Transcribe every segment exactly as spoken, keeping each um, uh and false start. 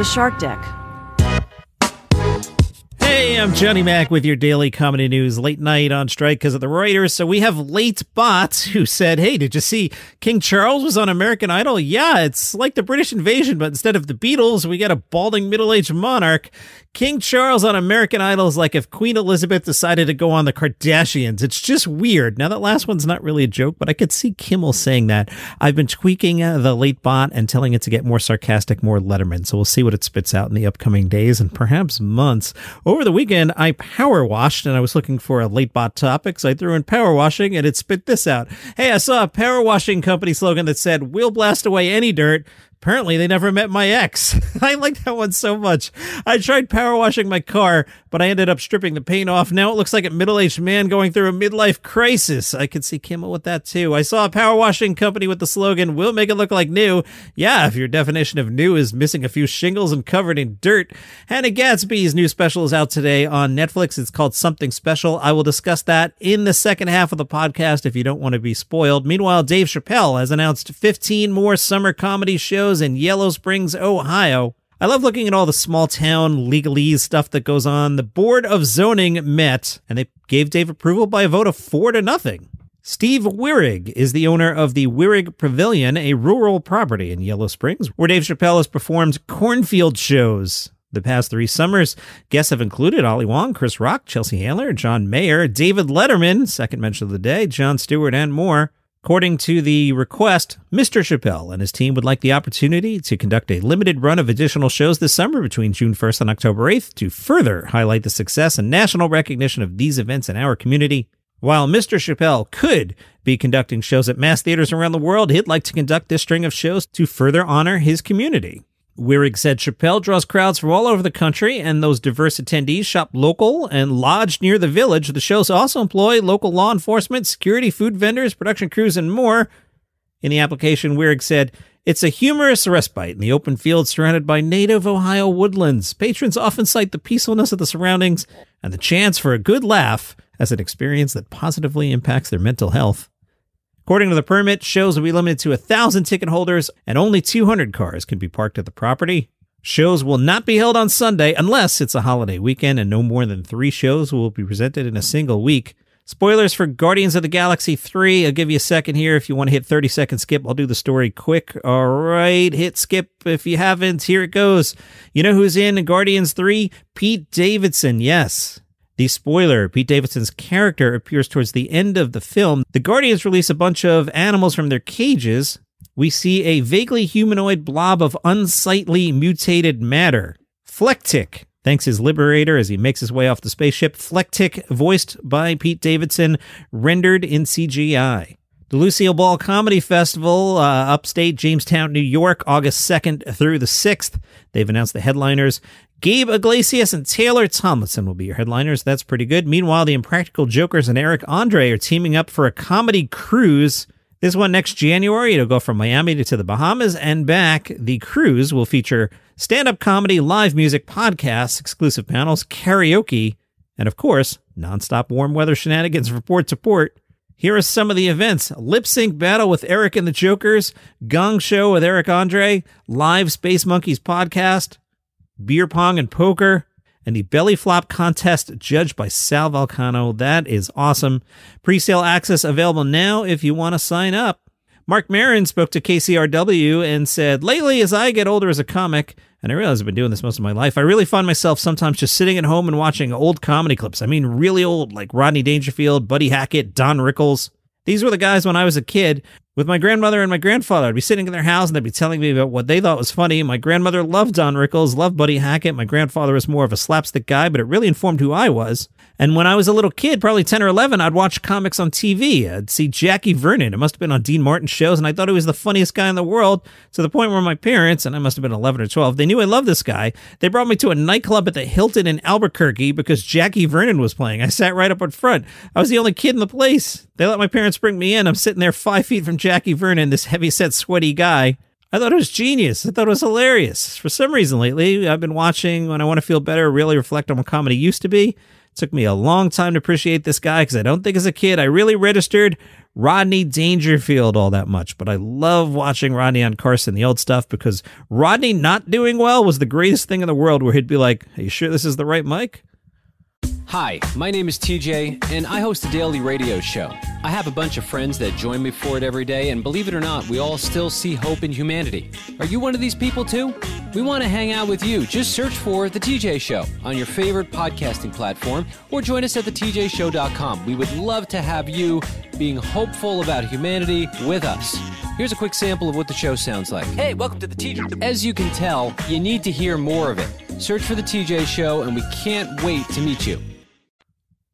The Shark Deck. Hey, I'm Johnny Mac with your daily comedy news. Late night on strike because of the writers. So we have late bots who said, hey, did you see King Charles was on American Idol? Yeah, it's like the British invasion, but instead of the Beatles, we got a balding middle-aged monarch. King Charles on American Idol is like if Queen Elizabeth decided to go on the Kardashians. It's just weird. Now, that last one's not really a joke, but I could see Kimmel saying that. I've been tweaking the late bot and telling it to get more sarcastic, more Letterman. So we'll see what it spits out in the upcoming days and perhaps months. Over the The weekend I power washed and I was looking for a late bot topic, so I threw in power washing and it spit this out. Hey, I saw a power washing company slogan that said, "We'll blast away any dirt." Apparently, they never met my ex. I like that one so much. I tried power washing my car, but I ended up stripping the paint off. Now it looks like a middle-aged man going through a midlife crisis. I could see Kimmel with that, too. I saw a power washing company with the slogan, "We'll make it look like new." Yeah, if your definition of new is missing a few shingles and covered in dirt. Hannah Gadsby's new special is out today on Netflix. It's called Something Special. I will discuss that in the second half of the podcast if you don't want to be spoiled. Meanwhile, Dave Chappelle has announced fifteen more summer comedy shows in Yellow Springs, Ohio. I love looking at all the small town legalese stuff that goes on. The Board of Zoning met, and they gave Dave approval by a vote of four to nothing. Steve Wirrig is the owner of the Wirrig Pavilion, a rural property in Yellow Springs, where Dave Chappelle has performed cornfield shows. The past three summers, guests have included Ali Wong, Chris Rock, Chelsea Handler, John Mayer, David Letterman, second mention of the day, John Stewart, and more. According to the request, Mister Chappelle and his team would like the opportunity to conduct a limited run of additional shows this summer between June first and October eighth to further highlight the success and national recognition of these events in our community. While Mister Chappelle could be conducting shows at mass theaters around the world, he'd like to conduct this string of shows to further honor his community. Wirrig said Chappelle draws crowds from all over the country, and those diverse attendees shop local and lodge near the village. The shows also employ local law enforcement, security, food vendors, production crews, and more. In the application, Wirrig said, "It's a humorous respite in the open field surrounded by native Ohio woodlands. Patrons often cite the peacefulness of the surroundings and the chance for a good laugh as an experience that positively impacts their mental health." According to the permit, shows will be limited to one thousand ticket holders and only two hundred cars can be parked at the property. Shows will not be held on Sunday unless it's a holiday weekend, and no more than three shows will be presented in a single week. Spoilers for Guardians of the Galaxy three. I'll give you a second here. If you want to hit thirty second skip, I'll do the story quick. All right, hit skip if you haven't. Here it goes. You know who's in Guardians three? Pete Davidson, yes. The spoiler, Pete Davidson's character appears towards the end of the film. The Guardians release a bunch of animals from their cages. We see a vaguely humanoid blob of unsightly mutated matter. Flectic thanks his liberator as he makes his way off the spaceship. Flectic, voiced by Pete Davidson, rendered in C G I. The Lucille Ball Comedy Festival, uh, upstate Jamestown, New York, August second through the sixth. They've announced the headliners. Gabe Iglesias and Taylor Tomlinson will be your headliners. That's pretty good. Meanwhile, the Impractical Jokers and Eric Andre are teaming up for a comedy cruise. This one next January, it'll go from Miami to the Bahamas and back. The cruise will feature stand-up comedy, live music, podcasts, exclusive panels, karaoke, and of course, nonstop warm weather shenanigans from port to port. Here are some of the events. Lip Sync Battle with Eric and the Jokers, Gong Show with Eric Andre, Live Space Monkeys Podcast, beer pong and poker, and the belly flop contest judged by Sal Volcano. That is awesome. Presale access available now if you want to sign up. Mark Maron spoke to K C R W and said, "Lately, as I get older as a comic, and I realize I've been doing this most of my life, I really find myself sometimes just sitting at home and watching old comedy clips. I mean, really old, like Rodney Dangerfield, Buddy Hackett, Don Rickles. These were the guys when I was a kid with my grandmother and my grandfather. I'd be sitting in their house and they'd be telling me about what they thought was funny. My grandmother loved Don Rickles, loved Buddy Hackett. My grandfather was more of a slapstick guy, but it really informed who I was. And when I was a little kid, probably ten or eleven, I'd watch comics on T V. I'd see Jackie Vernon. It must have been on Dean Martin's shows, and I thought he was the funniest guy in the world, to the point where my parents, and I must have been eleven or twelve, they knew I loved this guy. They brought me to a nightclub at the Hilton in Albuquerque because Jackie Vernon was playing. I sat right up in front. I was the only kid in the place. They let my parents bring me in. I'm sitting there five feet from Jackie Vernon, this heavyset, sweaty guy. I thought it was genius. I thought it was hilarious. For some reason lately, I've been watching When I Want to Feel Better, really reflect on what comedy used to be. It's Took me a long time to appreciate this guy because I don't think as a kid I really registered Rodney Dangerfield all that much. But I love watching Rodney on Carson, the old stuff, because Rodney not doing well was the greatest thing in the world, where he'd be like, are you sure this is the right mic? Hi, my name is T J, and I host a daily radio show. I have a bunch of friends that join me for it every day, and believe it or not, we all still see hope in humanity. Are you one of these people too? We want to hang out with you. Just search for The T J Show on your favorite podcasting platform, or join us at the t j show dot com. We would love to have you being hopeful about humanity with us. Here's a quick sample of what the show sounds like. Hey, welcome to The T J. As you can tell, you need to hear more of it. Search for The T J Show, and we can't wait to meet you.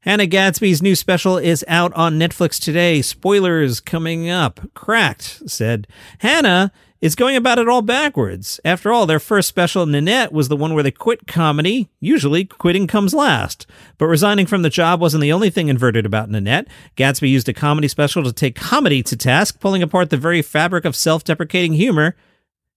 Hannah Gadsby's new special is out on Netflix today. Spoilers coming up. Cracked said Hannah is going about it all backwards. After all, their first special, Nanette, was the one where they quit comedy. Usually, quitting comes last. But resigning from the job wasn't the only thing inverted about Nanette. Gadsby used a comedy special to take comedy to task, pulling apart the very fabric of self-deprecating humor.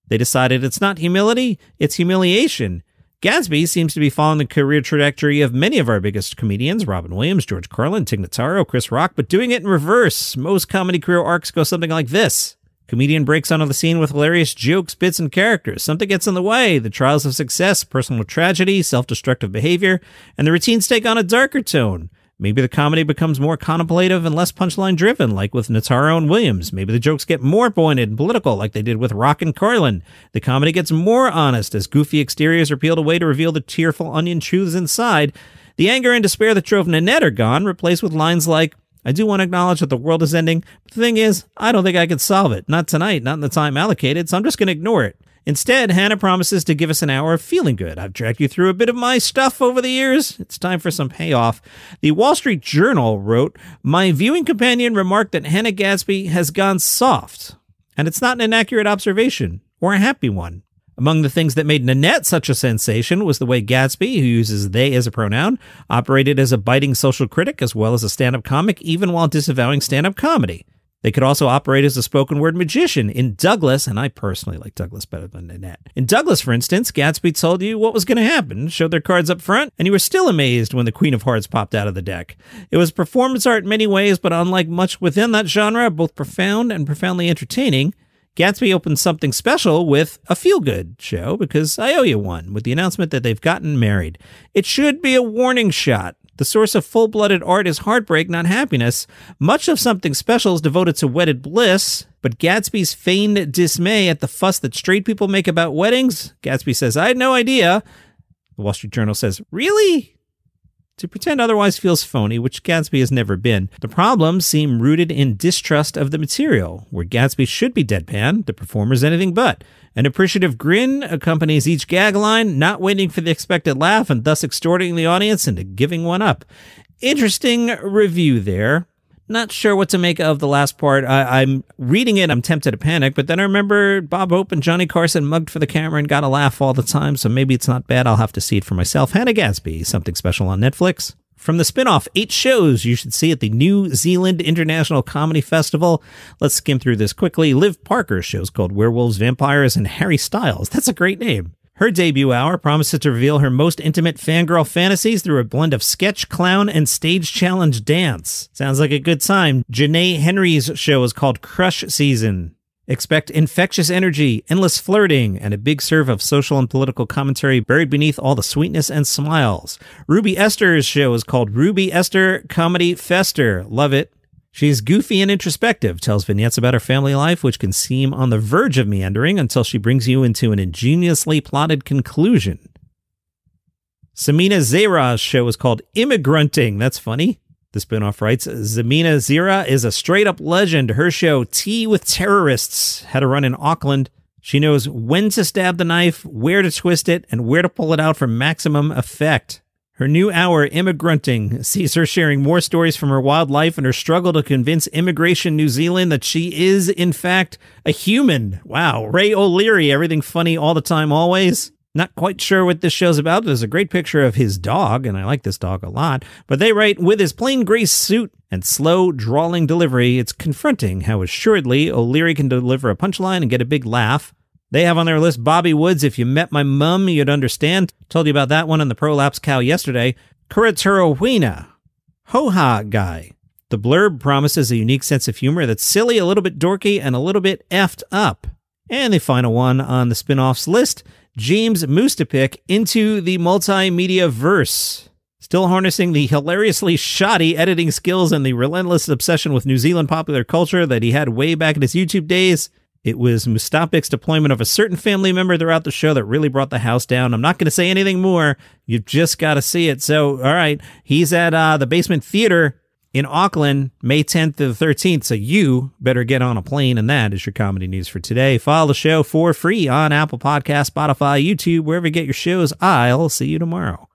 They decided it's not humility, it's humiliation. Gatsby seems to be following the career trajectory of many of our biggest comedians, Robin Williams, George Carlin, Tig Notaro, Chris Rock, but doing it in reverse. Most comedy career arcs go something like this. Comedian breaks onto the scene with hilarious jokes, bits, and characters. Something gets in the way. The trials of success, personal tragedy, self-destructive behavior, and the routines take on a darker tone. Maybe the comedy becomes more contemplative and less punchline-driven, like with Notaro and Williams. Maybe the jokes get more pointed and political, like they did with Rock and Carlin. The comedy gets more honest as goofy exteriors are peeled away to reveal the tearful onion truths inside. The anger and despair that drove Nanette are gone, replaced with lines like, I do want to acknowledge that the world is ending, but the thing is, I don't think I can solve it. Not tonight, not in the time allocated, so I'm just going to ignore it. Instead, Hannah promises to give us an hour of feeling good. I've dragged you through a bit of my stuff over the years. It's time for some payoff. The Wall Street Journal wrote, my viewing companion remarked that Hannah Gadsby has gone soft, and it's not an inaccurate observation or a happy one. Among the things that made Nanette such a sensation was the way Gatsby, who uses they as a pronoun, operated as a biting social critic as well as a stand-up comic, even while disavowing stand-up comedy. They could also operate as a spoken word magician. In Douglas, and I personally like Douglas better than Nanette. In Douglas, for instance, Gatsby told you what was going to happen, showed their cards up front, and you were still amazed when the Queen of Hearts popped out of the deck. It was performance art in many ways, but unlike much within that genre, both profound and profoundly entertaining. Gatsby opened something special with a feel-good show, because I owe you one, with the announcement that they've gotten married. It should be a warning shot. The source of full-blooded art is heartbreak, not happiness. Much of something special is devoted to wedded bliss, but Gatsby's feigned dismay at the fuss that straight people make about weddings. Gatsby says, I had no idea. The Wall Street Journal says, really? To pretend otherwise feels phony, which Gatsby has never been. The problems seem rooted in distrust of the material, where Gatsby should be deadpan, the performer's anything but. An appreciative grin accompanies each gag line, not waiting for the expected laugh and thus extorting the audience into giving one up. Interesting review there. Not sure what to make of the last part. I, I'm reading it. I'm tempted to panic, but then I remember Bob Hope and Johnny Carson mugged for the camera and got a laugh all the time, so maybe it's not bad. I'll have to see it for myself. Hannah Gadsby, something special on Netflix. From the spinoff, eight shows you should see at the New Zealand International Comedy Festival. Let's skim through this quickly. Liv Parker's show's called Werewolves, Vampires, and Harry Styles. That's a great name. Her debut hour promises to reveal her most intimate fangirl fantasies through a blend of sketch, clown, and stage challenge dance. Sounds like a good time. Janae Henry's show is called Crush Season. Expect infectious energy, endless flirting, and a big serve of social and political commentary buried beneath all the sweetness and smiles. Ruby Esther's show is called Ruby Esther Comedy Fester. Love it. She's goofy and introspective, tells vignettes about her family life, which can seem on the verge of meandering until she brings you into an ingeniously plotted conclusion. Samina Zera's show is called Immigranting. That's funny. The spinoff writes, Zamina Zera is a straight-up legend. Her show, Tea with Terrorists, had a run in Auckland. She knows when to stab the knife, where to twist it, and where to pull it out for maximum effect. Her new hour, Immigranting, sees her sharing more stories from her wild life and her struggle to convince Immigration New Zealand that she is, in fact, a human. Wow. Ray O'Leary, everything funny all the time, always. Not quite sure what this show's about. There's a great picture of his dog, and I like this dog a lot. But they write, with his plain gray suit and slow, drawling delivery, it's confronting how assuredly O'Leary can deliver a punchline and get a big laugh. They have on their list Bobby Woods, If You Met My Mum, You'd Understand. Told you about that one on the Prolapse Cow yesterday. Kuraturawina, ho-ha guy. The blurb promises a unique sense of humor that's silly, a little bit dorky, and a little bit effed up. And the final one on the spin-offs list, James Mustapik into the multimedia verse. Still harnessing the hilariously shoddy editing skills and the relentless obsession with New Zealand popular culture that he had way back in his YouTube days. It was Mustapik's deployment of a certain family member throughout the show that really brought the house down. I'm not going to say anything more. You've just got to see it. So, all right, he's at uh, the Basement Theater in Auckland, May tenth to the thirteenth, so you better get on a plane, and that is your comedy news for today. Follow the show for free on Apple Podcasts, Spotify, YouTube, wherever you get your shows. I'll see you tomorrow.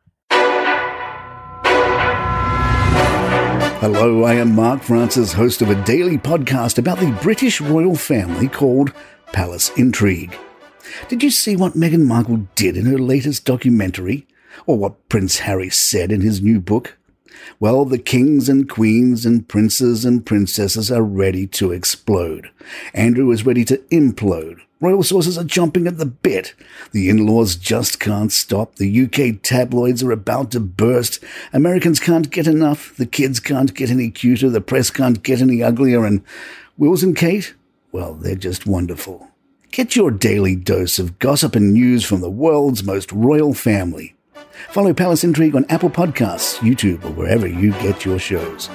Hello, I am Mark Francis, host of a daily podcast about the British royal family called Palace Intrigue. Did you see what Meghan Markle did in her latest documentary? Or what Prince Harry said in his new book? Well, the kings and queens and princes and princesses are ready to explode. Andrew is ready to implode. Royal sources are jumping at the bit. The in-laws just can't stop. The U K tabloids are about to burst. Americans can't get enough. The kids can't get any cuter. The press can't get any uglier. And Wills and Kate? Well, they're just wonderful. Get your daily dose of gossip and news from the world's most royal family. Follow Palace Intrigue on Apple Podcasts, YouTube, or wherever you get your shows.